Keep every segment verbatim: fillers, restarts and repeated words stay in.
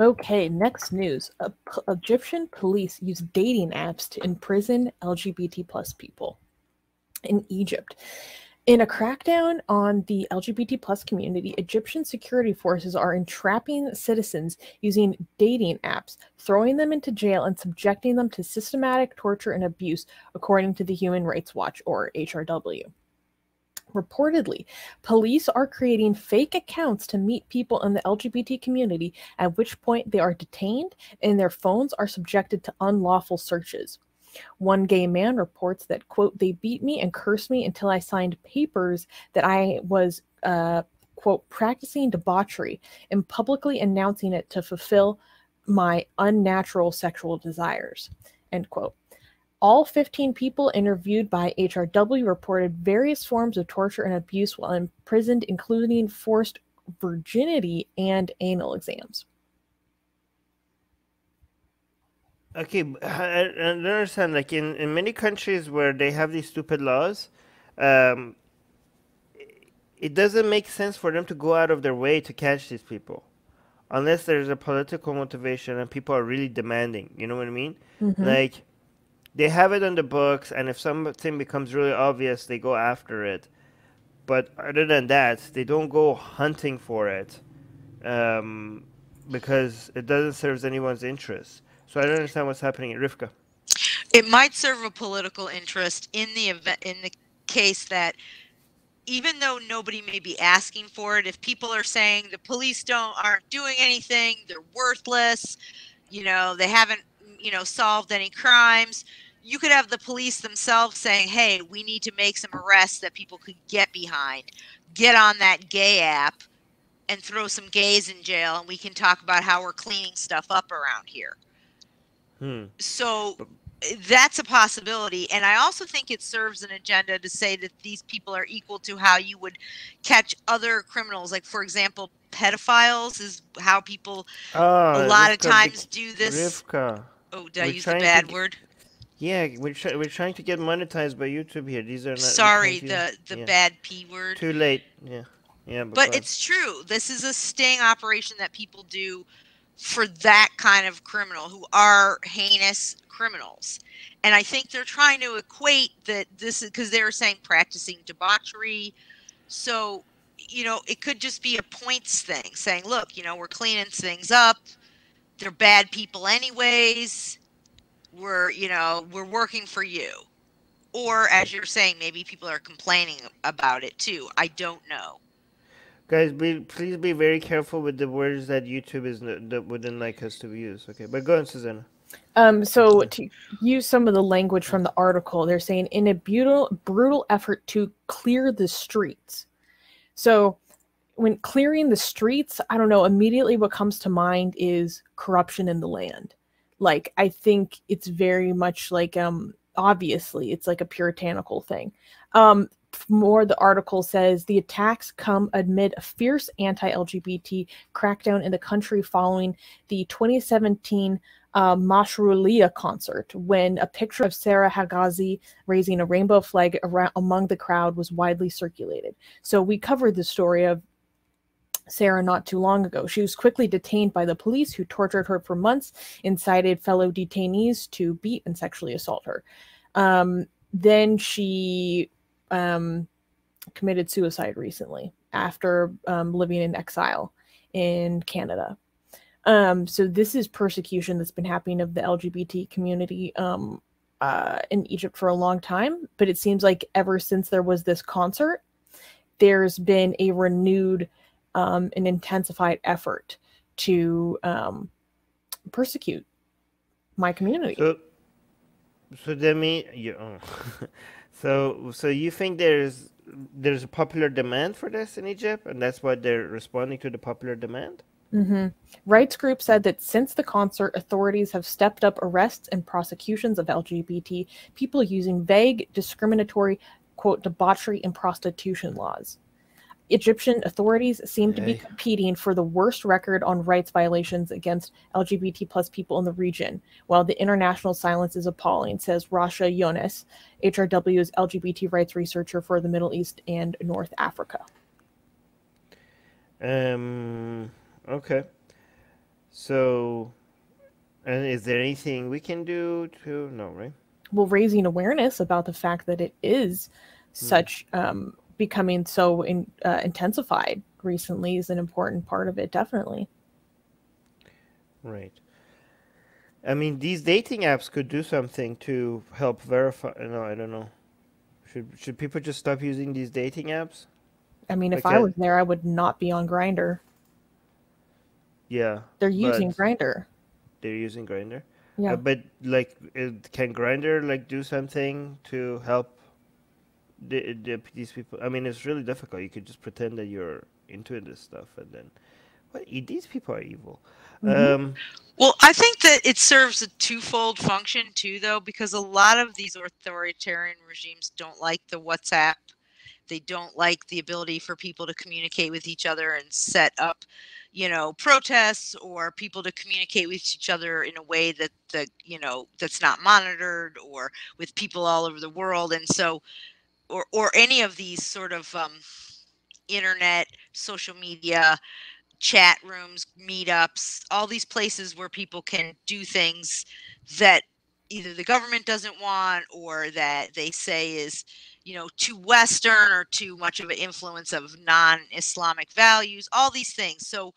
Okay, next news. A p- Egyptian police use dating apps to imprison L G B T plus people in Egypt. In a crackdown on the L G B T plus community, Egyptian security forces are entrapping citizens using dating apps, throwing them into jail, and subjecting them to systematic torture and abuse, according to the Human Rights Watch, or H R W. Reportedly, police are creating fake accounts to meet people in the L G B T community, at which point they are detained and their phones are subjected to unlawful searches. One gay man reports that, quote, they beat me and cursed me until I signed papers that I was, uh, quote, practicing debauchery and publicly announcing it to fulfill my unnatural sexual desires, end quote. All fifteen people interviewed by H R W reported various forms of torture and abuse while imprisoned, including forced virginity and anal exams. Okay, I, I don't understand. Like in, in many countries where they have these stupid laws, um, it doesn't make sense for them to go out of their way to catch these people, unless there's a political motivation and people are really demanding. You know what I mean? Mm-hmm. Like, they have it on the books, and if something becomes really obvious, they go after it. But other than that, they don't go hunting for it, um, because it doesn't serve anyone's interest. So I don't understand what's happening at Rivka. It might serve a political interest in the event, in the case that even though nobody may be asking for it, if people are saying the police don't aren't doing anything, they're worthless, you know, they haven't, you know, solved any crimes, you could have the police themselves saying, hey, we need to make some arrests that people could get behind. Get on that gay app and throw some gays in jail, and we can talk about how we're cleaning stuff up around here. Hmm. So that's a possibility. And I also think it serves an agenda to say that these people are equal to how you would catch other criminals. Like, for example, pedophiles is how people oh, a lot Rivka, of times do this. Rivka. Oh, did I we're use the bad to, word? Yeah, we're, try, we're trying to get monetized by YouTube here. These are not... Sorry, the, the yeah. bad P word. Too late, yeah. yeah. But, but it's true. This is a sting operation that people do for that kind of criminal, who are heinous criminals. And I think they're trying to equate that this is... Because they were saying practicing debauchery. So, you know, it could just be a points thing, saying, look, you know, we're cleaning things up. They're bad people anyways. We're, you know, we're working for you. Or, as you're saying, maybe people are complaining about it too. I don't know. Guys, be, please be very careful with the words that YouTube is that wouldn't like us to use. Okay, but go on, Susanna. Um, so to use some of the language from the article, they're saying, in a brutal, brutal effort to clear the streets. So when clearing the streets, I don't know, immediately what comes to mind is corruption in the land. Like, I think it's very much like, um, obviously, it's like a puritanical thing. Um, more, the article says, the attacks come amid a fierce anti-L G B T crackdown in the country following the twenty seventeen uh, Mashrulia concert, when a picture of Sarah Hagazi raising a rainbow flag around, among the crowd was widely circulated. So we covered the story of Sarah not too long ago. She was quickly detained by the police, who tortured her for months, incited fellow detainees to beat and sexually assault her. Um, then she um, committed suicide recently after um, living in exile in Canada. Um, so this is persecution that's been happening of the L G B T community um, uh, in Egypt for a long time. But it seems like ever since there was this concert, there's been a renewed... Um, an intensified effort to um, persecute my community. So, so that mean, you, oh. so so you think there's there's a popular demand for this in Egypt, and that's why they're responding to the popular demand? Mm-hmm. Rights group said that since the concert, authorities have stepped up arrests and prosecutions of L G B T people using vague, discriminatory, quote, debauchery and prostitution laws. Egyptian authorities seem to be competing for the worst record on rights violations against L G B T plus people in the region, while the international silence is appalling, says Rasha Younes, H R W's L G B T rights researcher for the Middle East and North Africa. Um, okay. So, and is there anything we can do to, no, right? Well, raising awareness about the fact that it is hmm. such, um, becoming so in, uh, intensified recently is an important part of it, definitely. Right. I mean, these dating apps could do something to help verify. No, I don't know. Should should people just stop using these dating apps? I mean, like if I, I was there, I would not be on Grindr. Yeah. They're using Grindr. They're using Grindr? Yeah. Uh, but, like, it, can Grindr, like, do something to help the, the, these people? I mean, it's really difficult. You could just pretend that you're into this stuff and then... What, these people are evil. Mm-hmm. um, well, I think that it serves a twofold function too, though, because a lot of these authoritarian regimes don't like the WhatsApp. They don't like the ability for people to communicate with each other and set up, you know, protests or people to communicate with each other in a way that the, you know, that's not monitored or with people all over the world. And so, or, or any of these sort of um, internet, social media, chat rooms, meetups, all these places where people can do things that either the government doesn't want or that they say is, you know, too Western or too much of an influence of non-Islamic values, all these things. So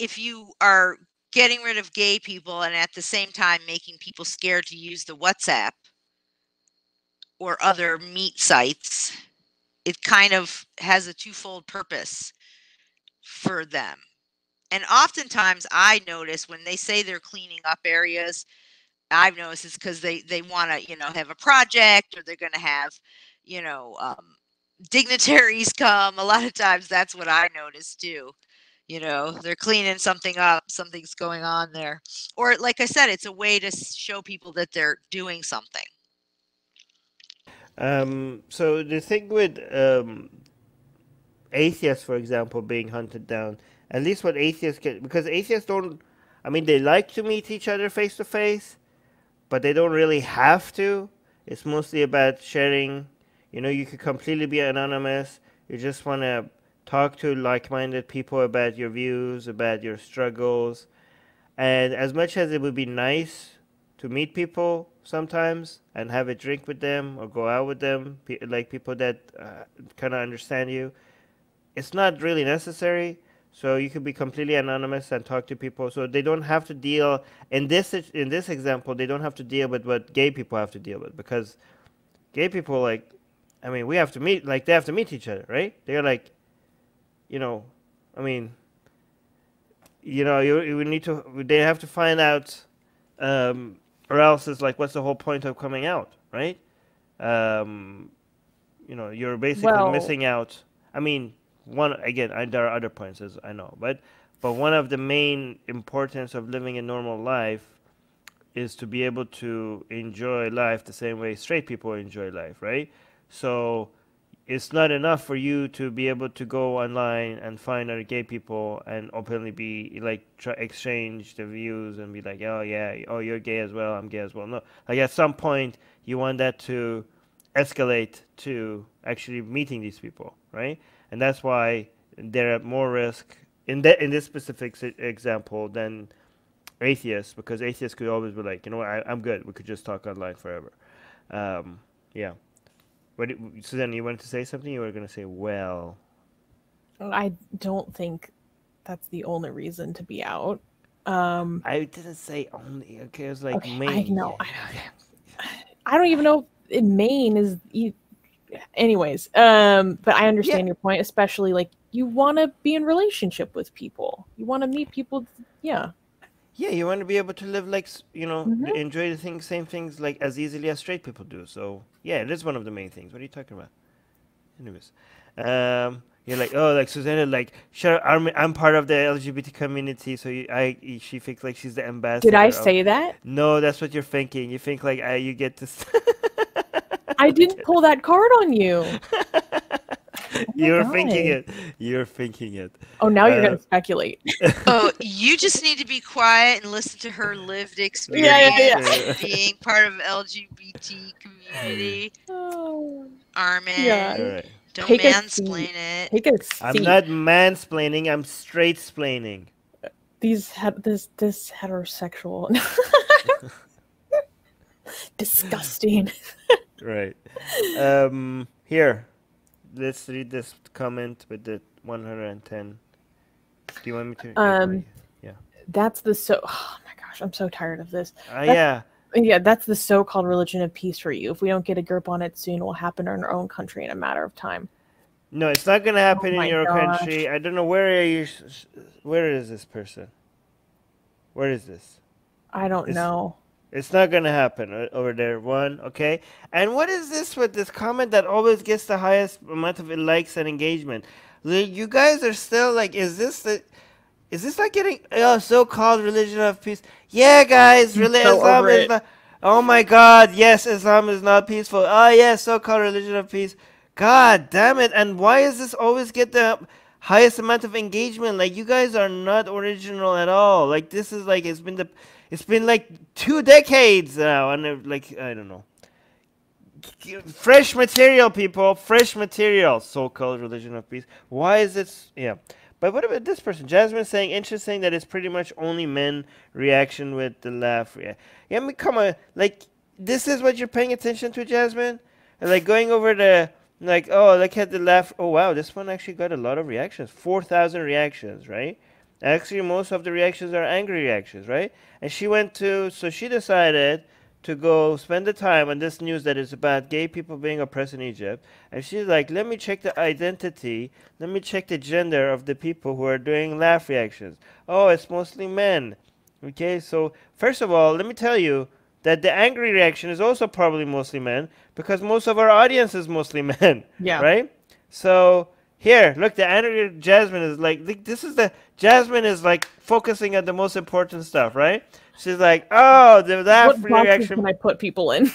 if you are getting rid of gay people and at the same time making people scared to use the WhatsApp or other meet sites, it kind of has a twofold purpose for them. And oftentimes I notice when they say they're cleaning up areas, I've noticed it's because they, they want to, you know, have a project or they're going to have, you know, um, dignitaries come. A lot of times that's what I notice too. You know, they're cleaning something up, something's going on there. Or like I said, it's a way to show people that they're doing something. Um, so the thing with um, atheists, for example, being hunted down, at least what atheists can, because atheists don't, I mean, they like to meet each other face to face, but they don't really have to. It's mostly about sharing, you know, you could completely be anonymous. You just want to talk to like-minded people about your views, about your struggles. And as much as it would be nice to meet people sometimes and have a drink with them or go out with them, like people that uh, kind of understand you, it's not really necessary. So you could be completely anonymous and talk to people. So they don't have to deal, in this in this example, they don't have to deal with what gay people have to deal with, because gay people, like, I mean, we have to meet, like, they have to meet each other, right? They're like, you know, I mean, you know, you, you need to, they have to find out, um, or else it's like, what's the whole point of coming out, right? Um, you know, you're basically well, missing out. I mean, one, again, I, there are other points, as I know, but but one of the main importance of living a normal life is to be able to enjoy life the same way straight people enjoy life, right? So it's not enough for you to be able to go online and find other gay people and openly be like try, exchange the views and be like, oh yeah, oh you're gay as well, I'm gay as well. No, like at some point you want that to escalate to actually meeting these people, right? And that's why they're at more risk in that in this specific example than atheists, because atheists could always be like, you know what, I, I'm good. We could just talk online forever. Um, yeah. What, Suzanne, you wanted to say something? You were going to say, well, I don't think that's the only reason to be out. Um, I didn't say only. Okay, it was like okay, Maine. I know. I, I don't even know if Maine is. You, anyways um but I understand yeah. your point, especially like you want to be in relationship with people, you want to meet people, yeah yeah you want to be able to live like, you know, mm-hmm. enjoy the things, same things like as easily as straight people do. So yeah, it is one of the main things. What are you talking about? Anyways, um you're like, oh, like Susanna, like sure, I'm, I'm part of the L G B T community, so you, I she thinks like she's the ambassador. Did I say of, that? No, that's what you're thinking. You think like I, you get to I didn't pull that card on you. Oh you're God. Thinking it. You're thinking it. Oh, now you're uh, going to speculate. Oh, you just need to be quiet and listen to her lived experience yeah, yeah, yeah. being part of L G B T community. Oh. Armin, yeah. right. don't Take mansplain it. Take a seat. I'm not mansplaining. I'm straight-splaining. these this this heterosexual disgusting. Right. Um here, let's read this comment with the one hundred ten. Do you want me to? Um yeah, that's the so oh my gosh, I'm so tired of this. Uh, yeah yeah that's the so-called religion of peace for you. If we don't get a grip on it soon, it will happen in our own country in a matter of time. No, it's not going to happen oh in your gosh. country. I don't know where are you. Where is this person? Where is this? I don't it's, know. It's not going to happen over there. One, okay. And what is this with this comment that always gets the highest amount of likes and engagement? You guys are still like, is this the? Is this not getting oh, so-called religion of peace? Yeah, guys, really, so Islam is not. Oh my God, yes, Islam is not peaceful. Oh yeah, so-called religion of peace. God damn it! And why is this always get the highest amount of engagement? Like, you guys are not original at all. Like, this is like it's been the, it's been like two decades now, and like I don't know. Fresh material, people. Fresh material. So-called religion of peace. Why is this? Yeah. But what about this person? Jasmine saying, interesting that it's pretty much only men reaction with the laugh. Yeah. Yeah. I mean, come on. Like, this is what you're paying attention to, Jasmine. And, like, going over the. Like, oh, look at the laugh. Oh, wow, this one actually got a lot of reactions. four thousand reactions, right? Actually, most of the reactions are angry reactions, right? And she went to, so she decided to go spend the time on this news that is about gay people being oppressed in Egypt. And she's like, let me check the identity. Let me check the gender of the people who are doing laugh reactions. Oh, it's mostly men. Okay, so first of all, let me tell you, that the angry reaction is also probably mostly men because most of our audience is mostly men. Yeah. Right? So here, look, the angry Jasmine is like, this is the, Jasmine is like focusing on the most important stuff, right? She's like, oh, the that what reaction. Can I put people in?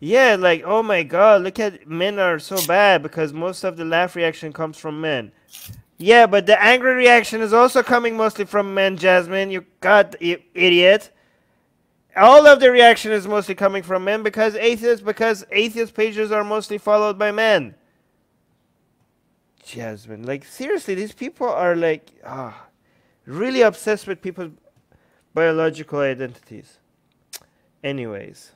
Yeah, like, oh my God, look at men are so bad because most of the laugh reaction comes from men. Yeah, but the angry reaction is also coming mostly from men, Jasmine. You God, you idiot. All of the reaction is mostly coming from men because atheists because atheist pages are mostly followed by men. Jasmine, like seriously, these people are like ah, really obsessed with people's biological identities. Anyways.